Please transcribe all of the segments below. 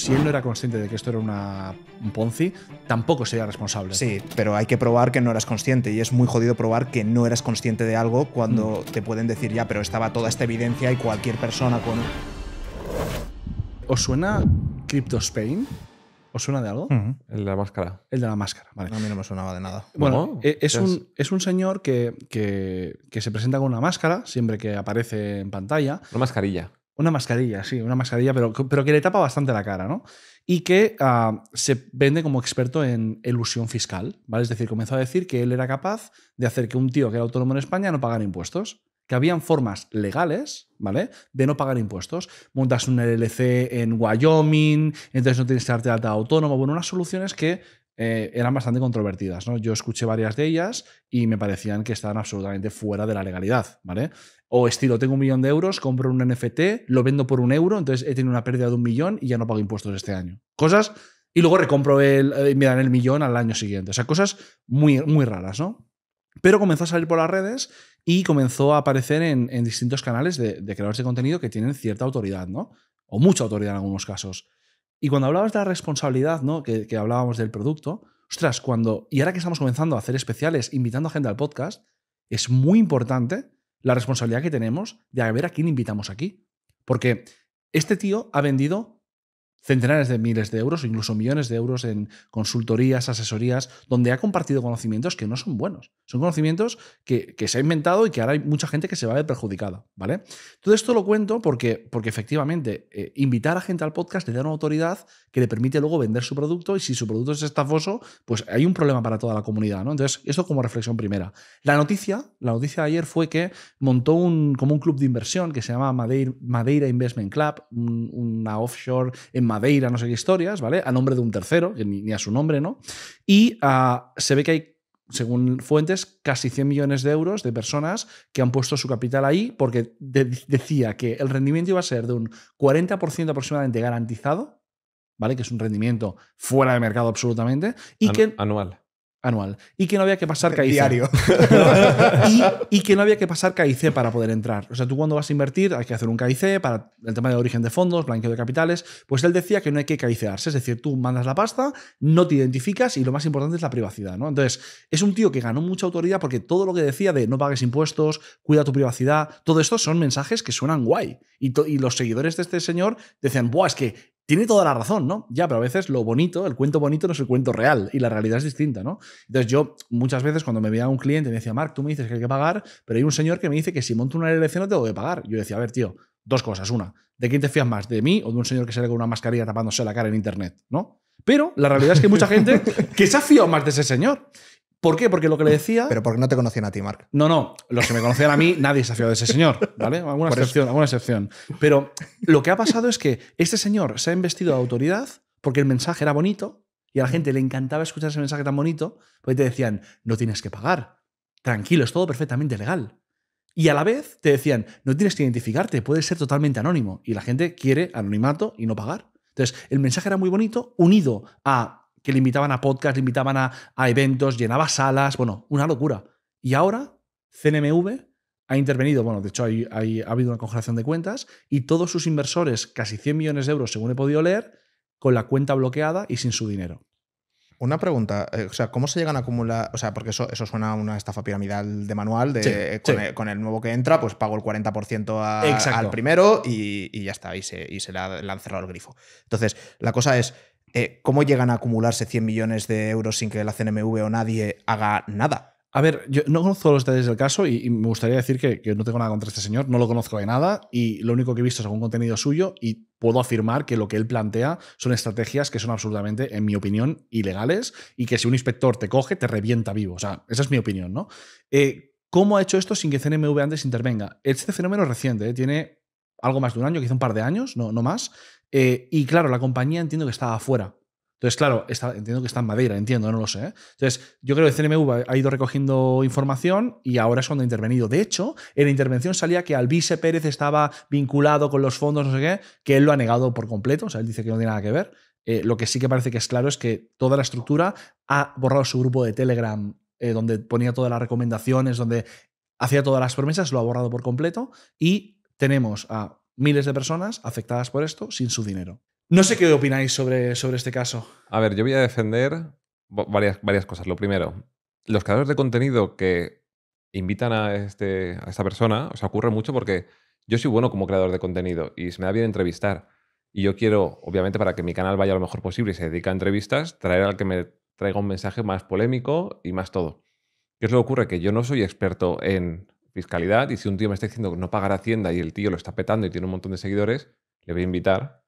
si él no era consciente de que esto era un Ponzi, tampoco sería responsable. Sí, pero hay que probar que no eras consciente, y es muy jodido probar que no eras consciente de algo cuando te pueden decir, ya, pero estaba toda esta evidencia y cualquier persona con... ¿Os suena Crypto Spain? ¿Os suena de algo? El de la máscara. El de la máscara, vale. No, a mí no me sonaba de nada. Bueno, no, es un señor que se presenta con una máscara siempre que aparece en pantalla. Una mascarilla. Una mascarilla, sí, una mascarilla, pero que le tapa bastante la cara, ¿no? Y que se vende como experto en elusión fiscal, ¿vale? Es decir, comenzó a decir que él era capaz de hacer que un tío que era autónomo en España no pagara impuestos. Que habían formas legales, ¿vale?, de no pagar impuestos. Montas un LLC en Wyoming, entonces no tienes que darte de alta autónomo. Bueno, unas soluciones que eran bastante controvertidas, ¿no? Yo escuché varias de ellas y me parecían que estaban absolutamente fuera de la legalidad, ¿vale? O estilo, tengo 1 millón de euros, compro un NFT, lo vendo por 1 euro, entonces he tenido una pérdida de 1 millón y ya no pago impuestos este año. Cosas, y luego recompro me dan el 1 millón al año siguiente. O sea, cosas muy, muy raras, ¿no? Pero comenzó a salir por las redes y comenzó a aparecer en distintos canales de creadores de contenido que tienen cierta autoridad, ¿no? O mucha autoridad en algunos casos. Y cuando hablabas de la responsabilidad, ¿no?, que hablábamos del producto, ostras, y ahora que estamos comenzando a hacer especiales, invitando a gente al podcast, es muy importante la responsabilidad que tenemos de ver a quién invitamos aquí. Porque este tío ha vendido centenares de miles de euros, o incluso millones de euros en consultorías, asesorías, donde ha compartido conocimientos que no son buenos. Son conocimientos que se ha inventado y que ahora hay mucha gente que se va a ver perjudicada, ¿vale? Todo esto lo cuento porque efectivamente, invitar a gente al podcast le da una autoridad que le permite luego vender su producto, y si su producto es estafoso, pues hay un problema para toda la comunidad, ¿no? Entonces, esto como reflexión primera. La noticia de ayer fue que montó como un club de inversión que se llama Madeira Investment Club, una offshore en Madeira, no sé qué historias, ¿vale? A nombre de un tercero, que ni a su nombre, ¿no? Y se ve que hay, según fuentes, casi 100 millones de euros de personas que han puesto su capital ahí, porque decía que el rendimiento iba a ser de un 40% aproximadamente garantizado, ¿vale? Que es un rendimiento fuera de mercado absolutamente. Y anual. Y que no había que pasar KYC. Diario. y que no había que pasar KYC para poder entrar. O sea, tú cuando vas a invertir hay que hacer un KYC para el tema de origen de fondos, blanqueo de capitales. Pues él decía que no hay que KYCarse. Es decir, tú mandas la pasta, no te identificas y lo más importante es la privacidad, ¿no? Entonces, es un tío que ganó mucha autoridad porque todo lo que decía de no pagues impuestos, cuida tu privacidad, todo esto son mensajes que suenan guay. Y los seguidores de este señor decían, buah, es que tiene toda la razón, ¿no? Ya, pero a veces lo bonito, el cuento bonito no es el cuento real y la realidad es distinta, ¿no? Entonces yo muchas veces cuando me veía un cliente me decía, Marc, tú me dices que hay que pagar, pero hay un señor que me dice que si monto una LLC no tengo que pagar. Yo decía, a ver, tío, dos cosas. Una, ¿de quién te fías más? ¿De mí o de un señor que sale con una mascarilla tapándose la cara en internet, ¿no? Pero la realidad es que hay mucha gente que se ha fiado más de ese señor. ¿Por qué? Porque lo que le decía... Pero porque no te conocían a ti, Marc. No, no. Los que me conocían a mí, nadie se ha fiado de ese señor, ¿vale? Alguna excepción. Pero lo que ha pasado es que este señor se ha investido de autoridad porque el mensaje era bonito y a la gente le encantaba escuchar ese mensaje tan bonito, porque te decían, no tienes que pagar. Tranquilo, es todo perfectamente legal. Y a la vez te decían, no tienes que identificarte, puedes ser totalmente anónimo. Y la gente quiere anonimato y no pagar. Entonces, el mensaje era muy bonito, unido a... que le invitaban a podcast, le invitaban a eventos, llenaba salas, bueno, una locura. Y ahora CNMV ha intervenido, bueno, de hecho ha habido una congelación de cuentas y todos sus inversores, casi 100 millones de euros, según he podido leer, con la cuenta bloqueada y sin su dinero. Una pregunta, o sea, ¿cómo se llegan a acumular? O sea, porque eso suena a una estafa piramidal de manual, de, sí, con el nuevo que entra, pues pago el 40% al primero y ya está, y se le han cerrado el grifo. Entonces, la cosa es... ¿cómo llegan a acumularse 100 millones de euros sin que la CNMV o nadie haga nada? A ver, yo no conozco los detalles del caso y me gustaría decir que no tengo nada contra este señor, no lo conozco de nada y lo único que he visto es algún contenido suyo y puedo afirmar que lo que él plantea son estrategias que son absolutamente, en mi opinión, ilegales y que si un inspector te coge, te revienta vivo. O sea, esa es mi opinión, ¿no? ¿Cómo ha hecho esto sin que CNMV antes intervenga? Este fenómeno es reciente, tiene algo más de un año, quizá un par de años, no más. Y claro, la compañía entiendo que estaba afuera. Entonces, claro, entiendo que está en Madeira, entiendo, no lo sé. Entonces, yo creo que CNMV ha ido recogiendo información y ahora es cuando ha intervenido. De hecho, en la intervención salía que Alvise Pérez estaba vinculado con los fondos, no sé qué, que él lo ha negado por completo. O sea, él dice que no tiene nada que ver. Lo que sí que parece que es claro es que toda la estructura ha borrado su grupo de Telegram, donde ponía todas las recomendaciones, donde hacía todas las promesas, lo ha borrado por completo y tenemos a miles de personas afectadas por esto sin su dinero. No sé qué opináis sobre este caso. A ver, yo voy a defender varias cosas. Lo primero, los creadores de contenido que invitan a esta persona, o sea, ocurre mucho porque yo soy bueno como creador de contenido y se me da bien entrevistar. Y yo quiero, obviamente, para que mi canal vaya lo mejor posible y se dedica a entrevistas, traer al que me traiga un mensaje más polémico y más todo. ¿Qué es lo que ocurre? Que yo no soy experto en fiscalidad y si un tío me está diciendo que no pagará Hacienda y el tío lo está petando y tiene un montón de seguidores, le voy a invitar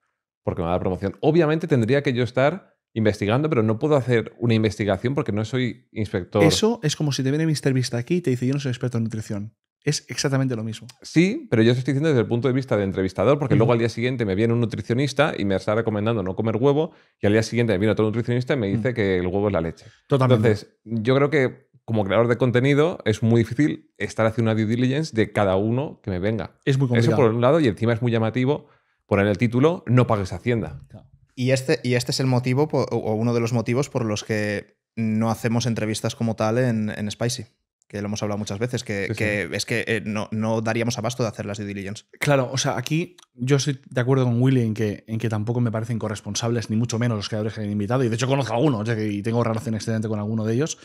porque me va a dar promoción. Obviamente tendría que yo estar investigando, pero no puedo hacer una investigación porque no soy inspector. Eso es como si te viene Mr. Vista aquí y te dice yo no soy experto en nutrición. Es exactamente lo mismo. Sí, pero yo te estoy diciendo desde el punto de vista de entrevistador, porque luego al día siguiente me viene un nutricionista y me está recomendando no comer huevo y al día siguiente me viene otro nutricionista y me dice que el huevo es la leche. Totalmente. Entonces, yo creo que como creador de contenido es muy difícil estar haciendo una due diligence de cada uno que me venga. Es muy complicado. Eso por un lado, y encima es muy llamativo poner el título no pagues Hacienda. Claro. Y este es el motivo, o uno de los motivos por los que no hacemos entrevistas como tal en Spicy, que lo hemos hablado muchas veces, que no daríamos abasto de hacer las due diligence. Claro, o sea, aquí yo estoy de acuerdo con Willy en que tampoco me parecen corresponsables, ni mucho menos los creadores que han invitado, y de hecho conozco a alguno, o sea, y tengo relación excelente con alguno de ellos,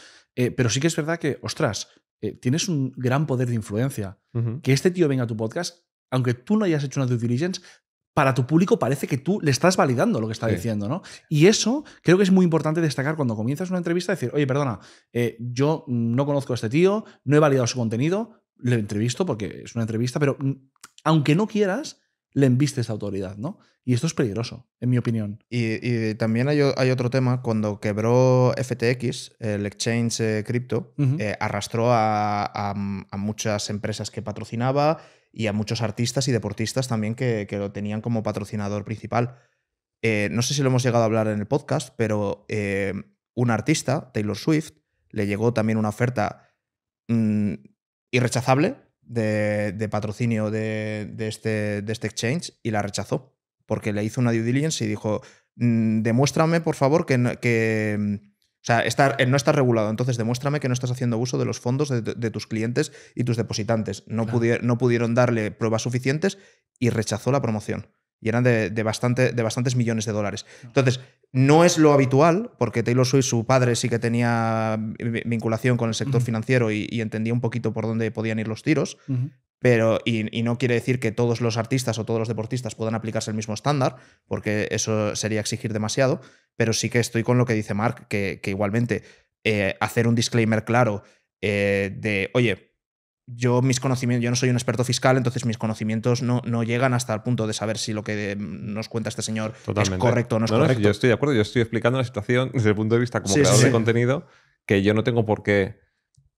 pero sí que es verdad que, ostras, tienes un gran poder de influencia. Que este tío venga a tu podcast, aunque tú no hayas hecho una due diligence, para tu público parece que tú le estás validando lo que está diciendo, ¿no? Y eso creo que es muy importante destacar cuando comienzas una entrevista, decir, oye, perdona, yo no conozco a este tío, no he validado su contenido, le entrevisto porque es una entrevista, pero aunque no quieras, le embistes a autoridad, ¿no? Y esto es peligroso, en mi opinión. Y también hay otro tema. Cuando quebró FTX, el exchange cripto, arrastró a muchas empresas que patrocinaba y a muchos artistas y deportistas también que lo tenían como patrocinador principal. No sé si lo hemos llegado a hablar en el podcast, pero un artista, Taylor Swift, le llegó también una oferta irrechazable de patrocinio de este exchange y la rechazó porque le hizo una due diligence y dijo demuéstrame por favor que o sea, no está regulado, entonces demuéstrame que no estás haciendo uso de los fondos de tus clientes y tus depositantes. No pudieron darle pruebas suficientes y rechazó la promoción. Y eran de bastantes millones de dólares. Entonces, no es lo habitual, porque Taylor Swift, su padre, sí que tenía vinculación con el sector financiero y entendía un poquito por dónde podían ir los tiros, pero, y no quiere decir que todos los artistas o todos los deportistas puedan aplicarse el mismo estándar, porque eso sería exigir demasiado, pero sí que estoy con lo que dice Marc, que igualmente hacer un disclaimer claro de, oye, yo no soy un experto fiscal, entonces mis conocimientos no llegan hasta el punto de saber si lo que nos cuenta este señor es correcto o no es correcto. Yo estoy de acuerdo, yo estoy explicando la situación desde el punto de vista como creador de contenido, que yo no tengo por qué.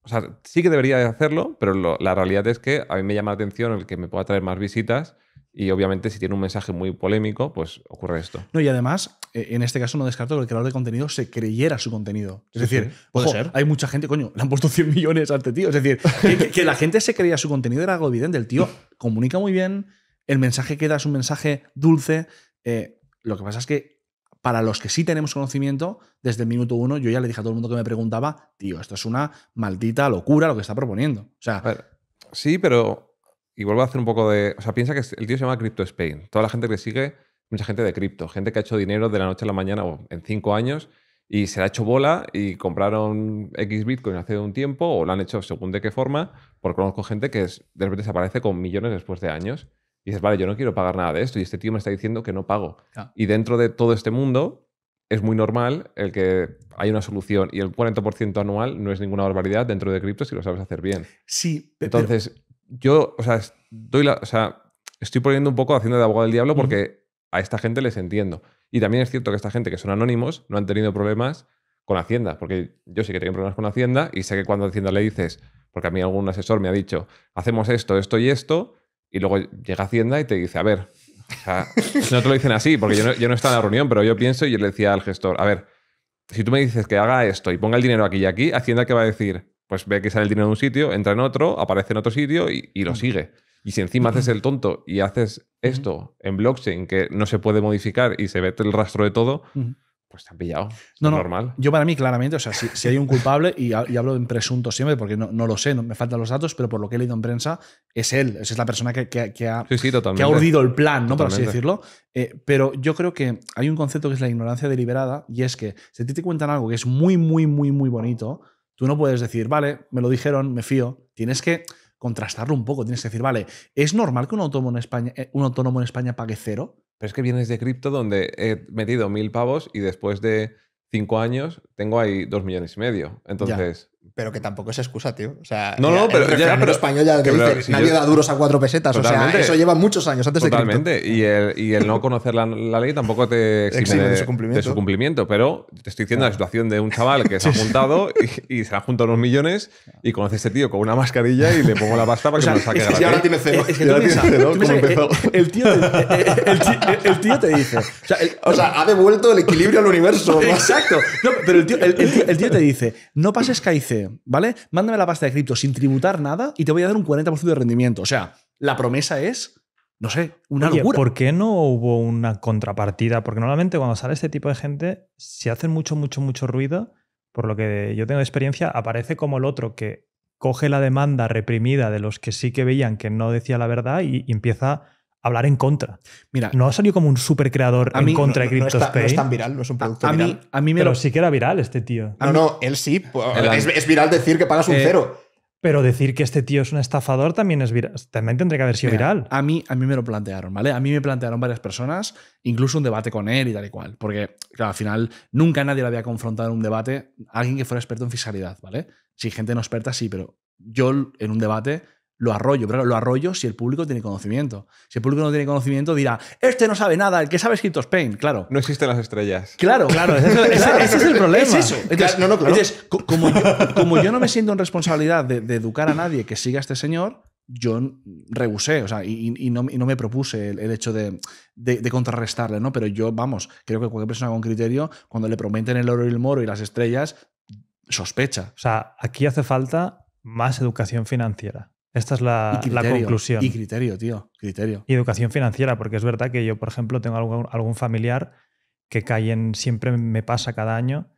O sea, sí que debería hacerlo, pero la realidad es que a mí me llama la atención el que me pueda traer más visitas y obviamente si tiene un mensaje muy polémico, pues ocurre esto. No, y además, en este caso no descarto que el creador de contenido se creyera su contenido. Es decir, puede ser. Hay mucha gente, coño, le han puesto 100 millones a este tío. Es decir, que la gente se creía su contenido era algo evidente. El tío comunica muy bien, el mensaje que da es un mensaje dulce. Lo que pasa es que para los que sí tenemos conocimiento, desde el minuto uno yo ya le dije a todo el mundo que me preguntaba, tío, esto es una maldita locura lo que está proponiendo. O sea, a ver, sí, pero y vuelvo a hacer un poco de... O sea, piensa que el tío se llama Crypto Spain. Toda la gente que le sigue... Mucha gente de cripto, gente que ha hecho dinero de la noche a la mañana o en 5 años y se la ha hecho bola y compraron X Bitcoin hace un tiempo o lo han hecho según de qué forma, porque conozco gente que de repente desaparece con millones después de años y dices, vale, yo no quiero pagar nada de esto y este tío me está diciendo que no pago. Ah. Y dentro de todo este mundo es muy normal el que hay una solución y el 40% anual no es ninguna barbaridad dentro de cripto si lo sabes hacer bien. Sí, pero... Entonces, yo, o sea, estoy poniendo un poco haciendo de abogado del diablo porque... A esta gente les entiendo. Y también es cierto que esta gente que son anónimos no han tenido problemas con Hacienda, porque yo sé que tienen problemas con Hacienda y sé que cuando a Hacienda le dices, porque a mí algún asesor me ha dicho, hacemos esto, esto y esto, y luego llega Hacienda y te dice, a ver, o sea, no te lo dicen así, porque yo no estaba en la reunión, pero yo pienso y yo le decía al gestor, a ver, si tú me dices que haga esto y ponga el dinero aquí y aquí, Hacienda ¿qué va a decir? Pues ve que sale el dinero de un sitio, entra en otro, aparece en otro sitio y lo sigue. Y si encima haces el tonto y haces esto en blockchain que no se puede modificar y se ve el rastro de todo, Pues te han pillado. No, no, normal. Yo para mí, claramente, o sea, si hay un culpable, y hablo en presunto siempre porque no lo sé, me faltan los datos, pero por lo que he leído en prensa, es él, es la persona que ha urdido el plan, ¿no? Por así decirlo. Pero yo creo que hay un concepto que es la ignorancia deliberada, y es que si a ti te cuentan algo que es muy, muy, muy, muy bonito, tú no puedes decir, vale, me lo dijeron, me fío. Tienes que contrastarlo un poco, tienes que decir, vale, ¿es normal que un autónomo en España pague cero? Pero es que vienes de cripto donde he metido 1000 pavos y después de 5 años tengo ahí 2,5 millones. Entonces... Ya. Pero que tampoco es excusa, tío. O sea, el español ya te dice, si nadie da duros a 4 pesetas. Totalmente. O sea, eso lleva muchos años antes de cripto. Totalmente. Y el no conocer la ley tampoco te exime de su cumplimiento. Pero te estoy diciendo la situación de un chaval que se ha juntado y se le ha juntado unos millones y conoce a este tío con una mascarilla y le pongo la pasta para que me lo saque gratis. Y ahora tiene cero. El tío te dice... O sea, ha devuelto el equilibrio al universo. Exacto. Pero el tío te dice, no pases KYC, ¿vale? Mándame la pasta de cripto sin tributar nada y te voy a dar un 40% de rendimiento. O sea, la promesa es, no sé, una locura. ¿Por qué no hubo una contrapartida? Porque normalmente cuando sale este tipo de gente, si hacen mucho, mucho, mucho ruido, por lo que yo tengo de experiencia, aparece como el otro que coge la demanda reprimida de los que sí que veían que no decía la verdad y empieza... hablar en contra. Mira, no ha salido como un super creador en contra de Crypto Spain. No es tan viral, no es un producto viral. Pero sí que era viral este tío. No, él sí. Es viral decir que pagas un cero. Pero decir que este tío es un estafador también es viral. También tendría que haber sido viral. A mí me lo plantearon, ¿vale? A mí me plantearon varias personas, incluso un debate con él y tal y cual. Porque, claro, al final nunca nadie lo había confrontado en un debate a alguien que fuera experto en fiscalidad, ¿vale? Si gente no experta, sí, pero yo en un debate... lo arroyo, pero lo arroyo si el público tiene conocimiento. Si el público no tiene conocimiento, dirá, este no sabe nada, el que sabe es Crypto Spain, claro. No existen las estrellas. Claro, claro, ese es el problema. Es eso. Entonces, entonces como yo no me siento en responsabilidad de educar a nadie que siga a este señor, yo rehusé, o sea, y no me propuse el hecho de contrarrestarle, ¿no? Pero yo, vamos, creo que cualquier persona con criterio, cuando le prometen el oro y el moro y las estrellas, sospecha. O sea, aquí hace falta más educación financiera. Esta es la conclusión. Y criterio, tío. Criterio. Y educación financiera, porque es verdad que yo, por ejemplo, tengo algún familiar que cae en... Siempre me pasa cada año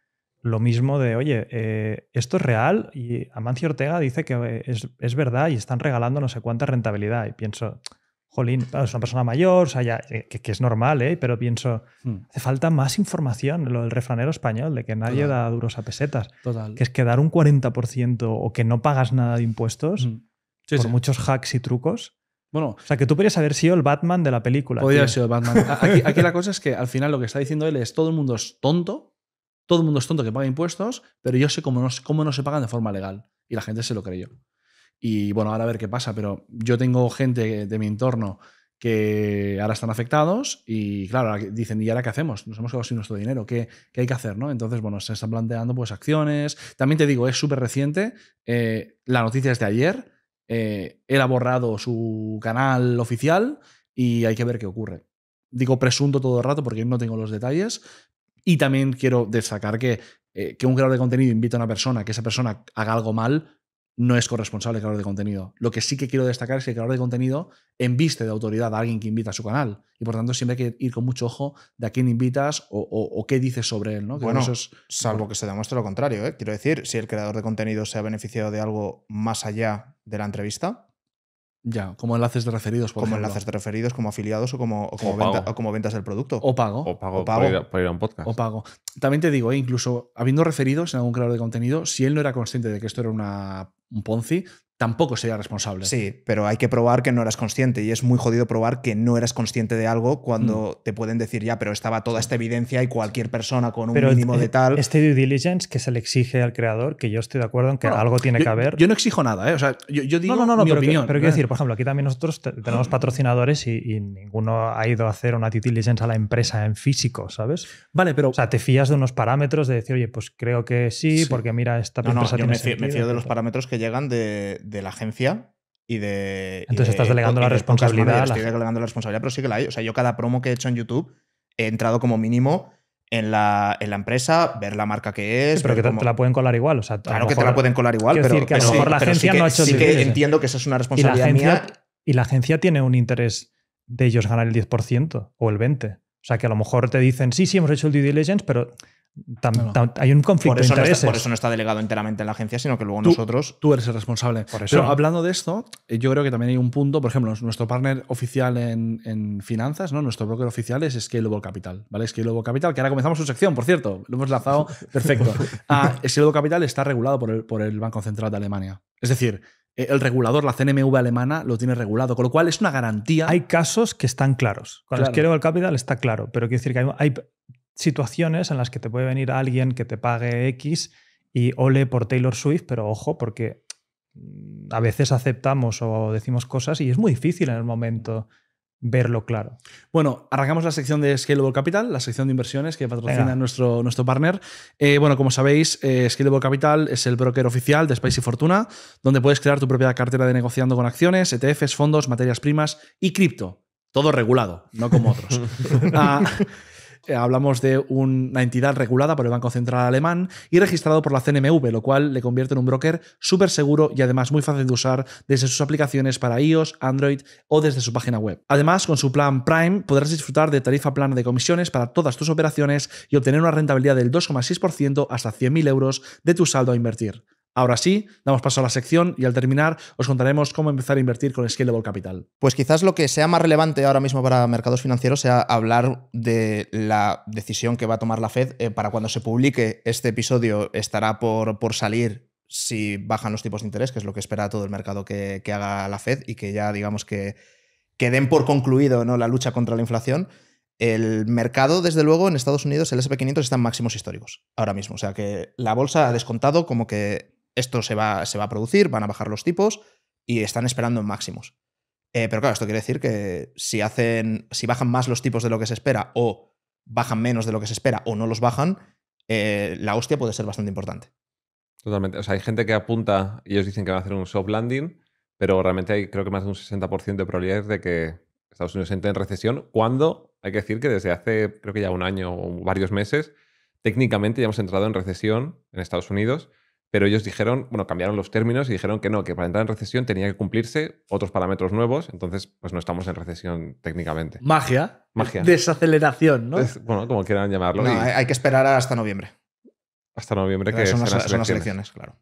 lo mismo de, oye, esto es real y Amancio Ortega dice que es verdad y están regalando no sé cuánta rentabilidad. Y pienso, jolín, claro, es una persona mayor, o sea, ya, que es normal, pero pienso, hace falta más información, lo del refranero español, de que nadie da duros a pesetas. Total. Que es que dar un 40% o que no pagas nada de impuestos... por muchos hacks y trucos. Bueno, o sea, que tú podrías haber sido el Batman de la película. Podría haber sido el Batman. Aquí la cosa es que al final lo que está diciendo él es todo el mundo es tonto que paga impuestos, pero yo sé cómo no se pagan de forma legal. Y la gente se lo creyó. Y bueno, ahora a ver qué pasa, pero yo tengo gente de mi entorno que ahora están afectados y claro, dicen, ¿y ahora qué hacemos? Nos hemos quedado sin nuestro dinero, ¿qué hay que hacer? ¿No? Entonces, bueno, se están planteando pues acciones. También te digo, es súper reciente. La noticia es de ayer. Él ha borrado su canal oficial y hay que ver qué ocurre. Digo presunto todo el rato porque no tengo los detalles. Y también quiero destacar que un creador de contenido invita a una persona, que esa persona haga algo mal, no es corresponsable el creador de contenido. Lo que sí que quiero destacar es que el creador de contenido embiste de autoridad a alguien que invita a su canal. Y por tanto siempre hay que ir con mucho ojo de a quién invitas o qué dices sobre él, ¿no? Que bueno, salvo que se demuestre lo contrario, ¿eh? Quiero decir, si el creador de contenido se ha beneficiado de algo más allá de la entrevista. Ya, como enlaces de referidos, por ejemplo. Como enlaces de referidos, como afiliados o como ventas del producto. O pago. O pago. Por ir a un podcast. O pago. También te digo, incluso habiendo referidos en algún creador de contenido, si él no era consciente de que esto era un Ponzi, tampoco sería responsable. Sí, pero hay que probar que no eras consciente y es muy jodido probar que no eras consciente de algo cuando te pueden decir ya, pero estaba toda esta evidencia y cualquier persona con un mínimo de tal... Este due diligence que se le exige al creador, que yo estoy de acuerdo en que algo tiene que haber... Yo no exijo nada, ¿eh? O sea, yo digo mi opinión. Pero quiero decir, por ejemplo, aquí también nosotros tenemos patrocinadores y ninguno ha ido a hacer una due diligence a la empresa en físico, ¿sabes? Vale, pero... O sea, te fías de unos parámetros de decir, oye, pues creo que sí. Porque mira, esta empresa tiene sentido. Me fío de los parámetros que llegan de la agencia y de... Entonces estás delegando la responsabilidad. Estoy delegando la responsabilidad, pero sí que la hay. O sea, yo cada promo que he hecho en YouTube he entrado como mínimo en la empresa, ver la marca que es... Sí, pero que te la pueden colar igual. O sea, claro que te la pueden colar igual, pero... Decir que a lo mejor la agencia no ha hecho... Sí que entiendo que esa es una responsabilidad mía. Y la agencia tiene un interés de ellos ganar el 10% o el 20%. O sea, que a lo mejor te dicen, sí, sí, hemos hecho el due diligence, pero hay un conflicto de intereses. Por eso no está delegado enteramente en la agencia, sino que luego nosotros... Tú eres el responsable. Por eso. Pero hablando de esto, yo creo que también hay un punto, por ejemplo, nuestro partner oficial en finanzas, ¿no? Nuestro broker oficial es Scalable Capital, ¿vale? Scalable Capital, que ahora comenzamos su sección, por cierto. Lo hemos lanzado perfecto. Scalable Capital está regulado por el Banco Central de Alemania. Es decir... El regulador, la CNMV alemana, lo tiene regulado, con lo cual es una garantía. Hay casos que están claros. Con el Scalable Capital está claro, pero quiero decir que hay situaciones en las que te puede venir alguien que te pague X y ole por Taylor Swift, pero ojo, porque a veces aceptamos o decimos cosas y es muy difícil en el momento verlo claro. Bueno, arrancamos la sección de Scalable Capital, la sección de inversiones que patrocina nuestro partner. Bueno, como sabéis, Scalable Capital es el broker oficial de Space y Fortuna, donde puedes crear tu propia cartera de negociando con acciones, ETFs, fondos, materias primas y cripto. Todo regulado, no como otros. Hablamos de una entidad regulada por el Banco Central Alemán y registrado por la CNMV, lo cual le convierte en un broker súper seguro y además muy fácil de usar desde sus aplicaciones para iOS, Android o desde su página web. Además, con su plan Prime podrás disfrutar de tarifa plana de comisiones para todas tus operaciones y obtener una rentabilidad del 2,6% hasta 100.000 euros de tu saldo a invertir. Ahora sí, damos paso a la sección y al terminar os contaremos cómo empezar a invertir con Scalable Capital. Pues quizás lo que sea más relevante ahora mismo para mercados financieros sea hablar de la decisión que va a tomar la Fed. Para cuando se publique este episodio estará por salir si bajan los tipos de interés, que es lo que espera todo el mercado que haga la Fed y que ya digamos que den por concluido, ¿no?, la lucha contra la inflación. El mercado, desde luego, en Estados Unidos, el S&P 500 está en máximos históricos ahora mismo. O sea que la bolsa ha descontado como que esto se va a producir, van a bajar los tipos y están esperando en máximos. Pero claro, esto quiere decir que si bajan más los tipos de lo que se espera o bajan menos de lo que se espera o no los bajan, la hostia puede ser bastante importante. Totalmente. O sea, hay gente que apunta y ellos dicen que van a hacer un soft landing, pero realmente hay creo que más de un 60% de probabilidades de que Estados Unidos entre en recesión, cuando hay que decir que desde hace creo que ya un año o varios meses, técnicamente ya hemos entrado en recesión en Estados Unidos. Pero ellos dijeron, bueno, cambiaron los términos y dijeron que no, que para entrar en recesión tenía que cumplirse otros parámetros nuevos, entonces pues no estamos en recesión técnicamente. Magia. Magia. Desaceleración, ¿no? Entonces, bueno, como quieran llamarlo. No, hay que esperar hasta noviembre. Hasta noviembre, que son las elecciones, claro.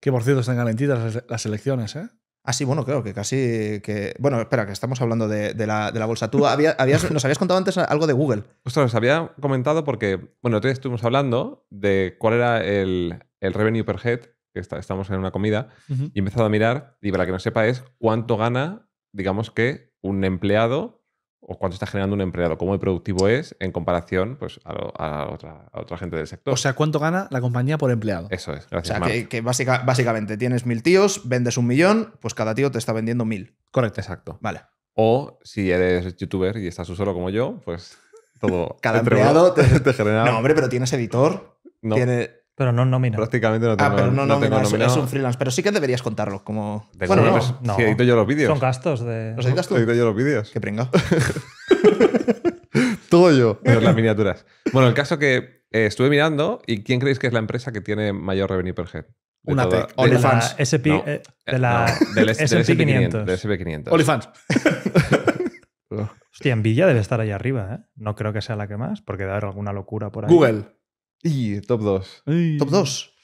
Que por cierto están calentitas las elecciones, ¿eh? Ah, sí, bueno, creo que casi que... Bueno, espera, que estamos hablando de la bolsa. Tú nos habías contado antes algo de Google. Ostras, os había comentado porque, bueno, entonces estuvimos hablando de cuál era el revenue per head, que estamos en una comida, y he empezado a mirar, y para que no sepa es cuánto gana, digamos que, un empleado o cuánto está generando un empleado, cómo productivo es en comparación pues, a otra gente del sector. O sea, cuánto gana la compañía por empleado. Eso es, gracias. O sea, que básicamente tienes 1000 tíos, vendes 1 millón, pues cada tío te está vendiendo 1000. Correcto. Exacto. Vale. O si eres youtuber y estás tú solo como yo, pues todo. Cada empleado te genera... No, hombre, pero tienes editor. No. Pero no nómina. Prácticamente no tengo. Ah, pero no tengo nómina. Es un freelance. Pero sí que deberías contarlo. Como... Bueno, no. Si edito yo los vídeos. Son gastos de... ¿Los editas tú? Edito yo los vídeos. Qué pringa. Todo yo. Pero las miniaturas. Bueno, el caso que estuve mirando, ¿y quién creéis que es la empresa que tiene mayor revenue per head? Una tech. OnlyFans. Del S&P 500. Del S&P 500. OnlyFans. Hostia, Nvidia debe estar ahí arriba, ¿eh? No creo que sea la que más, porque debe haber alguna locura por ahí. Google. Y top 2. ¿Top 2?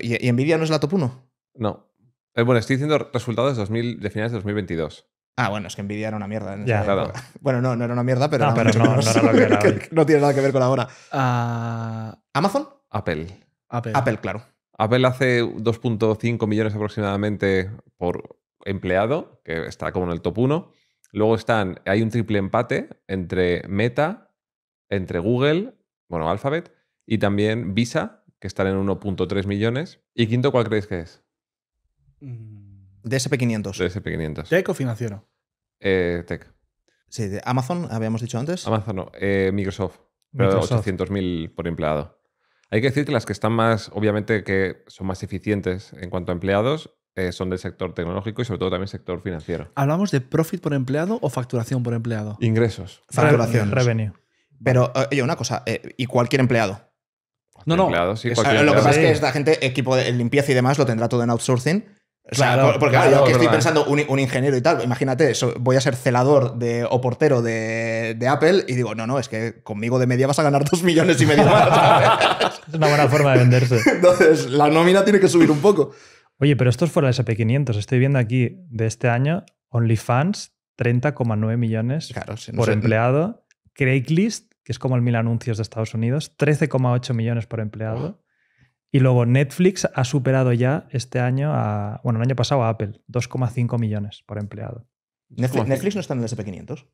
¿Y Nvidia no es la top 1? No. Bueno, estoy diciendo resultados de finales de 2022. Ah, bueno, es que Nvidia era una mierda. Ya, claro. Bueno, no era una mierda, pero... No, pero no era lo que era hoy. No tiene nada que ver con ahora. ¿Amazon? Apple, claro. Apple hace 2.5 millones aproximadamente por empleado, que está como en el top 1. Luego hay un triple empate entre Meta, entre Google... Bueno, Alphabet. Y también Visa, que están en 1.3 millones. ¿Y quinto cuál creéis que es? De S&P 500. De S&P 500. ¿Tech o financiero? Tech. Sí, de Amazon, habíamos dicho antes. Amazon no. Microsoft. Pero 800.000 por empleado. Hay que decir que las que están más, obviamente, que son más eficientes en cuanto a empleados, son del sector tecnológico y sobre todo también sector financiero. ¿Hablamos de profit por empleado o facturación por empleado? Ingresos. Facturación. Revenue. Pero, oye, una cosa, ¿y cualquier empleado? No, no. Empleado, sí, cualquier empleado. Lo que pasa es que esta gente, equipo de limpieza y demás, lo tendrá todo en outsourcing. O sea, claro, porque claro, yo que estoy pensando un ingeniero y tal, imagínate, voy a ser celador o portero de Apple y digo, no, es que conmigo de media vas a ganar 2,5 millones más, ¿sabes? Es una buena forma de venderse. Entonces, la nómina tiene que subir un poco. Oye, pero esto es fuera del S&P 500. Estoy viendo aquí de este año OnlyFans, 30,9 millones claro, sí, no por empleado. Craigslist, que es como el 1000 anuncios de Estados Unidos, 13,8 millones por empleado. Oh. Y luego Netflix ha superado ya este año a... Bueno, el año pasado a Apple, 2,5 millones por empleado. ¿Netflix no está en el S&P 500?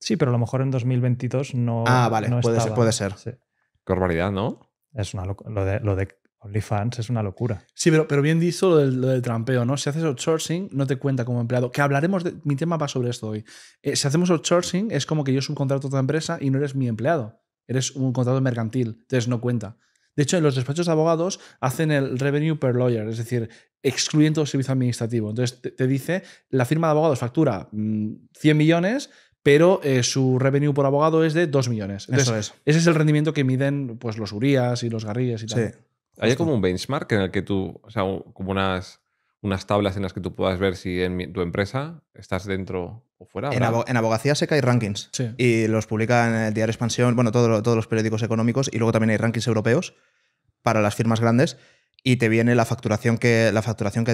Sí, pero a lo mejor en 2022 no. Ah, vale, no puede ser. Sí. Qué barbaridad, ¿no? Es una locura. Lo de OnlyFans es una locura. Sí, pero bien dicho lo del trampeo, ¿no? Si haces outsourcing, no te cuenta como empleado. Que hablaremos de... Mi tema va sobre esto hoy. Si hacemos outsourcing, es como que yo subcontrato a otra empresa y no eres mi empleado. Eres un contrato mercantil. Entonces no cuenta. De hecho, en los despachos de abogados hacen el revenue per lawyer, es decir, excluyen todo servicio administrativo. Entonces, te dice, la firma de abogados factura 100 millones, pero su revenue por abogado es de 2 millones. Entonces, eso es. Ese es el rendimiento que miden pues, los Urías y los Garrigues y tal. Sí. ¿Hay como un benchmark en el que tú, o sea, como unas tablas en las que tú puedas ver si en tu empresa estás dentro o fuera? En abogacía sé que hay rankings. Sí. Y los publican el diario Expansión, bueno, todos los periódicos económicos, y luego también hay rankings europeos para las firmas grandes y te viene la facturación que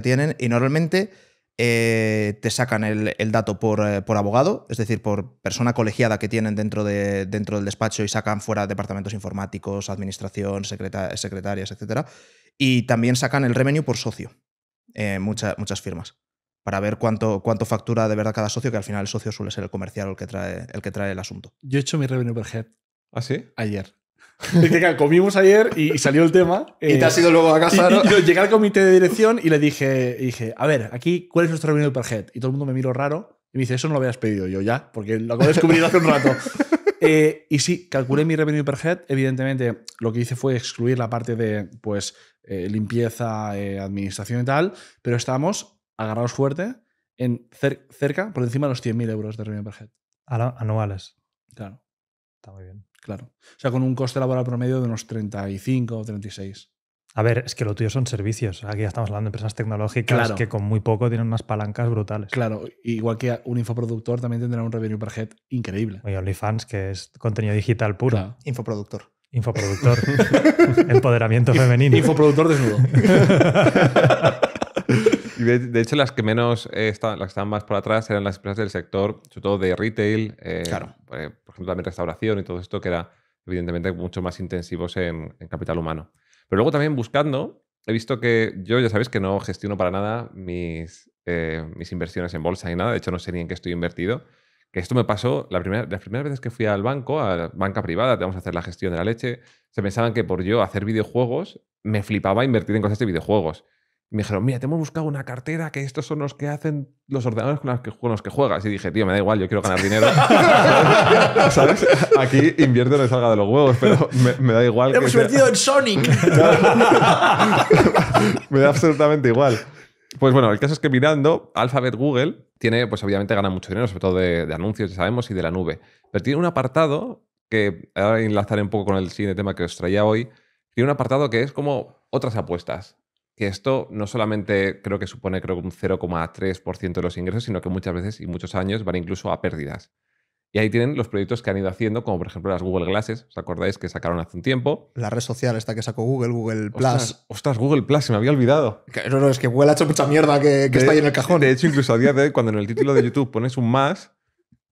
tienen y normalmente te sacan el dato por abogado, es decir, por persona colegiada que tienen dentro del despacho y sacan fuera departamentos informáticos, administración, secretarias, etc. Y también sacan el revenue por socio. Muchas firmas para ver cuánto factura de verdad cada socio, que al final el socio suele ser el comercial o el que trae el asunto. Yo he hecho mi revenue per head. ¿Ah, sí? Ayer. Es que comimos ayer y salió el tema. Y te has ido luego a casa, ¿no? Y llegué al comité de dirección y le dije, a ver, aquí, ¿cuál es nuestro revenue per head? Y todo el mundo me miró raro y me dice, eso no lo habías pedido. Y yo, ya, porque lo acabo de descubrir hace un rato. Y sí, calculé mi revenue per head. Evidentemente, lo que hice fue excluir la parte de pues limpieza, administración y tal, pero estábamos agarrados fuerte en cerca, por encima de los 100.000 euros de revenue per head. Anuales. Claro. Está muy bien. Claro. O sea, con un coste laboral promedio de unos 35 o 36. A ver, es que lo tuyo son servicios. Aquí ya estamos hablando de empresas tecnológicas claro. Que con muy poco tienen unas palancas brutales. Claro, igual que un infoproductor también tendrá un revenue per head increíble. Oye, OnlyFans, que es contenido digital puro. Claro. Infoproductor. Empoderamiento femenino. Infoproductor desnudo. De hecho, las que menos las que estaban más por atrás eran las empresas del sector, sobre todo de retail, por ejemplo, también restauración y todo esto, que era evidentemente mucho más intensivos en capital humano. Pero luego también buscando, he visto que yo, ya sabéis que no gestiono para nada mis inversiones en bolsa ni nada. De hecho, no sé ni en qué estoy invertido. Que esto me pasó las primeras veces que fui al banco, a la banca privada, te vamos a hacer la gestión de la leche. Se pensaban que por yo hacer videojuegos, me flipaba invertir en cosas de videojuegos. Y me dijeron, mira, te hemos buscado una cartera que estos son los que hacen los ordenadores con los que juegas. Y dije, tío, me da igual, yo quiero ganar dinero. ¿Sabes? Aquí invierto donde salga de los huevos, pero me da igual. Hemos invertido en Sonic. Me da absolutamente igual. Pues bueno, el caso es que mirando, Alphabet, Google, tiene, pues obviamente gana mucho dinero, sobre todo de anuncios, ya sabemos, y de la nube. Pero tiene un apartado, que ahora enlazaré un poco con el siguiente tema que os traía hoy, tiene un apartado que es como otras apuestas. Que esto no solamente creo que supone un 0,3% de los ingresos, sino que muchas veces y muchos años van incluso a pérdidas. Y ahí tienen los proyectos que han ido haciendo, como por ejemplo las Google Glasses, ¿os acordáis que sacaron hace un tiempo? La red social esta que sacó Google Plus. Ostras, Google Plus, se me había olvidado. No, es que Google ha hecho mucha mierda que está ahí en el cajón. De hecho, incluso a día de hoy, cuando en el título de YouTube pones un más,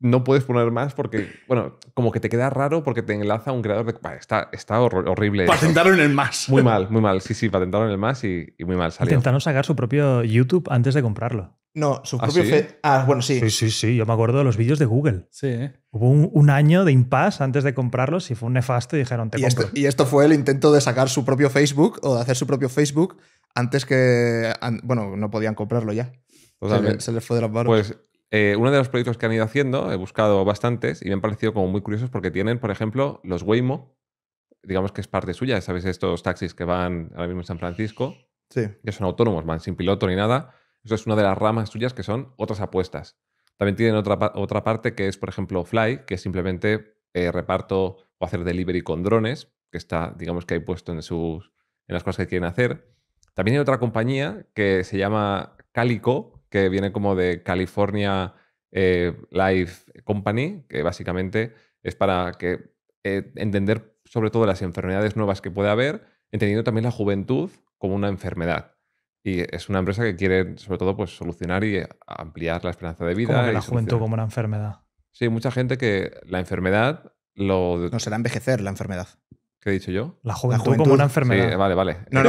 no puedes poner más porque, bueno, como que te queda raro porque te enlaza un creador de... Vale, está horrible. Patentaron el más. Muy mal. Sí, patentaron el más y muy mal salió. Intentaron sacar su propio YouTube antes de comprarlo. No, su propio... ¿Sí? Bueno, sí. Sí. Yo me acuerdo de los vídeos de Google. Sí. Hubo un año de impasse antes de comprarlos y fue un nefasto y dijeron, te compro. Y esto fue el intento de sacar su propio Facebook o de hacer su propio Facebook antes que... Bueno, no podían comprarlo ya. Totalmente. Se les fue de las manos. Pues... uno de los proyectos que han ido haciendo, he buscado bastantes y me han parecido como muy curiosos porque tienen, por ejemplo, los Waymo, digamos que es parte suya, ¿sabéis? Estos taxis que van ahora mismo en San Francisco, sí. Que son autónomos, van sin piloto ni nada. Eso es una de las ramas suyas que son otras apuestas. También tienen otra parte que es, por ejemplo, Fly, que es simplemente reparto o hacer delivery con drones, que está, digamos que hay puesto en las cosas que quieren hacer. También hay otra compañía que se llama Calico, que viene como de California Life Company, que básicamente es para que, entender sobre todo las enfermedades nuevas que puede haber, entendiendo también la juventud como una enfermedad. Y es una empresa que quiere, sobre todo, pues, solucionar y ampliar la esperanza de vida. Como que la juventud como una enfermedad. Sí, mucha gente que la enfermedad lo... No, será envejecer la enfermedad. ¿Qué he dicho yo? La juventud como una enfermedad. Sí, vale, vale. No,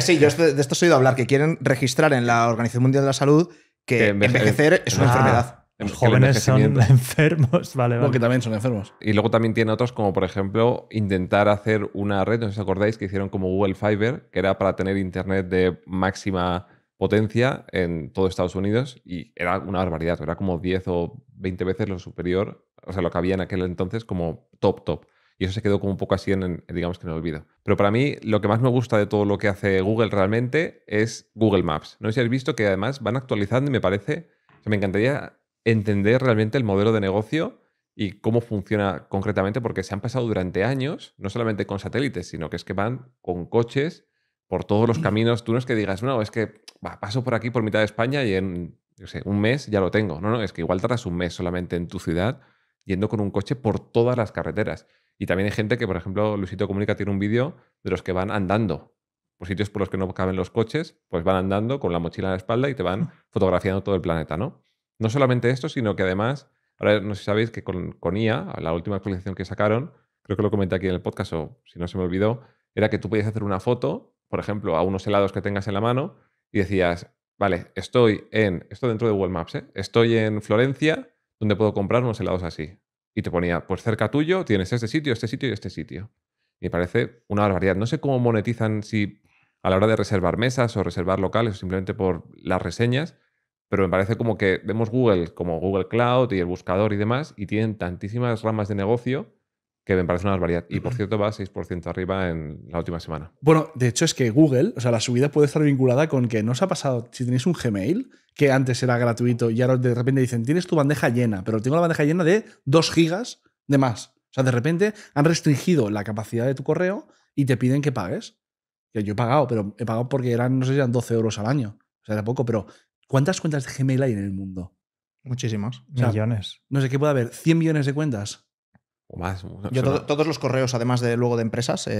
sí, yo de esto he oído hablar, que quieren registrar en la Organización Mundial de la Salud que envejecer es una enfermedad. Los jóvenes son enfermos, vale. Porque también son enfermos. Y luego también tienen otros como, por ejemplo, intentar hacer una red, no sé si os acordáis, que hicieron como Google Fiber, que era para tener internet de máxima potencia en todo Estados Unidos, y era una barbaridad, era como 10 o 20 veces lo superior, o sea, lo que había en aquel entonces como top. Y eso se quedó como un poco así en, digamos, que en el olvido. Pero para mí, lo que más me gusta de todo lo que hace Google realmente es Google Maps. No sé si habéis visto que además van actualizando y me parece... O sea, me encantaría entender realmente el modelo de negocio y cómo funciona concretamente, porque se han pasado durante años, no solamente con satélites, sino que es que van con coches por todos los caminos. Tú no es que digas, no, es que paso por aquí, por mitad de España y en, yo sé, un mes ya lo tengo. No, es que igual tardas un mes solamente en tu ciudad yendo con un coche por todas las carreteras. Y también hay gente que, por ejemplo, Luisito Comunica tiene un vídeo de los que van andando. Por sitios por los que no caben los coches, pues van andando con la mochila en la espalda y te van fotografiando todo el planeta, ¿no? No solamente esto, sino que además, ahora no sé si sabéis que con IA, la última actualización que sacaron, creo que lo comenté aquí en el podcast o si no se me olvidó, era que tú podías hacer una foto, por ejemplo, a unos helados que tengas en la mano y decías, vale, estoy en, esto dentro de Google Maps, ¿eh? Estoy en Florencia, donde puedo comprar unos helados así. Y te ponía, pues cerca tuyo tienes este sitio y este sitio. Y me parece una barbaridad. No sé cómo monetizan, si a la hora de reservar mesas o reservar locales o simplemente por las reseñas, pero me parece como que vemos Google como Google Cloud y el buscador y demás, y tienen tantísimas ramas de negocio que me parece una barbaridad. Y por cierto, va 6% arriba en la última semana. Bueno, de hecho es que Google, o sea, la subida puede estar vinculada con que no os ha pasado, si tenéis un Gmail, que antes era gratuito y ahora de repente dicen, tienes tu bandeja llena, pero tengo la bandeja llena de 2 gigas de más. O sea, de repente han restringido la capacidad de tu correo y te piden que pagues. Que yo he pagado, pero he pagado porque eran, no sé si eran 12 € al año. O sea, era poco, pero ¿cuántas cuentas de Gmail hay en el mundo? Muchísimas. O sea, millones. No sé qué puede haber, 100 millones de cuentas. O más. Yo todos los correos, además de luego de empresas,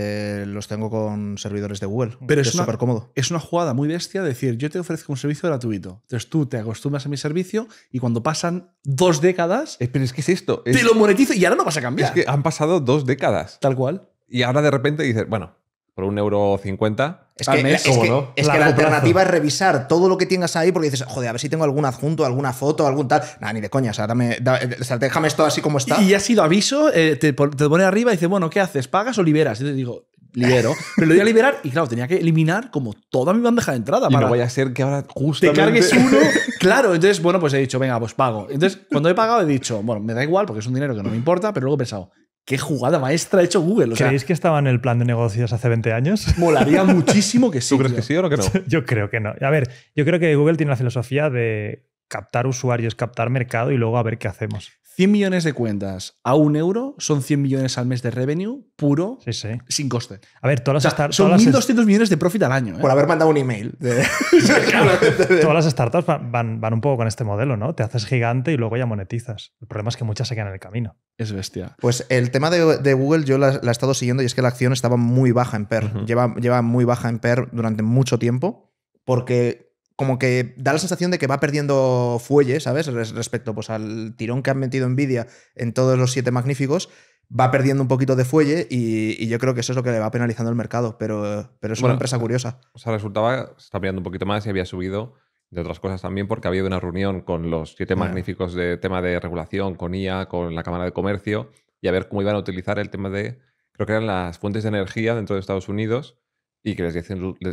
los tengo con servidores de Google. Pero es súper cómodo. Es una jugada muy bestia decir, yo te ofrezco un servicio gratuito. Entonces tú te acostumbras a mi servicio y cuando pasan 2 décadas... Pero es que es esto. Te lo monetizo y ahora no vas a cambiar. Es que han pasado 2 décadas. Tal cual. Y ahora de repente dices, bueno, por 1,50 € al mes, ¿cómo no? Es que la alternativa es revisar todo lo que tengas ahí porque dices, joder, a ver si tengo algún adjunto, alguna foto, algún tal. Nada, ni de coña. O sea, déjame esto así como está. Y ha sido aviso, te pone arriba y dice, bueno, ¿qué haces? ¿Pagas o liberas? Y te digo, libero. Pero lo voy a liberar y claro, tenía que eliminar como toda mi bandeja de entrada. Y para no vaya a ser que ahora justamente... Te cargues uno. Claro, entonces, bueno, pues he dicho, venga, pues pago. Entonces, cuando he pagado he dicho, bueno, me da igual porque es un dinero que no me importa, pero luego he pensado, ¿qué jugada maestra ha hecho Google? O sea, ¿creéis que estaba en el plan de negocios hace 20 años? Molaría muchísimo que sí. ¿Tú crees que sí o no que no? Yo creo que no. A ver, yo creo que Google tiene la filosofía de captar usuarios, captar mercado y luego a ver qué hacemos. 100 millones de cuentas a 1 € son 100 millones al mes de revenue puro, sí. Sin coste. A ver, todas las startups. Son 1.200 millones de profit al año. Por haber mandado un email. Todas las startups van un poco con este modelo, ¿no? Te haces gigante y luego ya monetizas. El problema es que muchas se quedan en el camino. Es bestia. Pues el tema de Google yo la he estado siguiendo y es que la acción estaba muy baja en PER. Lleva muy baja en PER durante mucho tiempo porque... como que da la sensación de que va perdiendo fuelle, ¿sabes? Respecto pues, al tirón que han metido Nvidia en todos los 7 magníficos, va perdiendo un poquito de fuelle y yo creo que eso es lo que le va penalizando el mercado, pero es una empresa curiosa. O sea, resultaba, está mirando un poquito más y había subido de otras cosas también porque había una reunión con los 7 magníficos de tema de regulación, con IA, con la Cámara de Comercio y a ver cómo iban a utilizar el tema de, creo que eran las fuentes de energía dentro de Estados Unidos y que les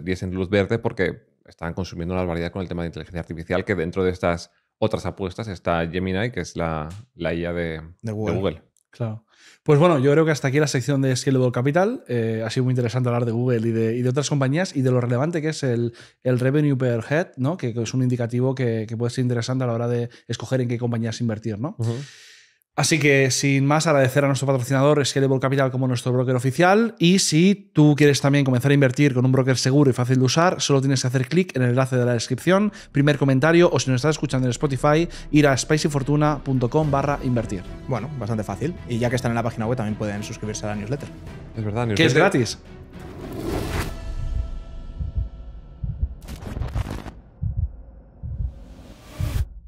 diesen luz verde porque... están consumiendo una barbaridad con el tema de inteligencia artificial, que dentro de estas otras apuestas está Gemini, que es la IA de Google. Claro. Pues bueno, yo creo que hasta aquí la sección de Scalable Capital. Ha sido muy interesante hablar de Google y de otras compañías y de lo relevante que es el revenue per head, ¿no? que es un indicativo que puede ser interesante a la hora de escoger en qué compañías invertir, ¿no? Así que, sin más, agradecer a nuestro patrocinador Scalable Capital como nuestro broker oficial. Y si tú quieres también comenzar a invertir con un broker seguro y fácil de usar, solo tienes que hacer clic en el enlace de la descripción, primer comentario, o si nos estás escuchando en Spotify, ir a spicyfortuna.com/invertir. Bueno, bastante fácil. Y ya que están en la página web, también pueden suscribirse a la newsletter. Es verdad, newsletter. Que es gratis.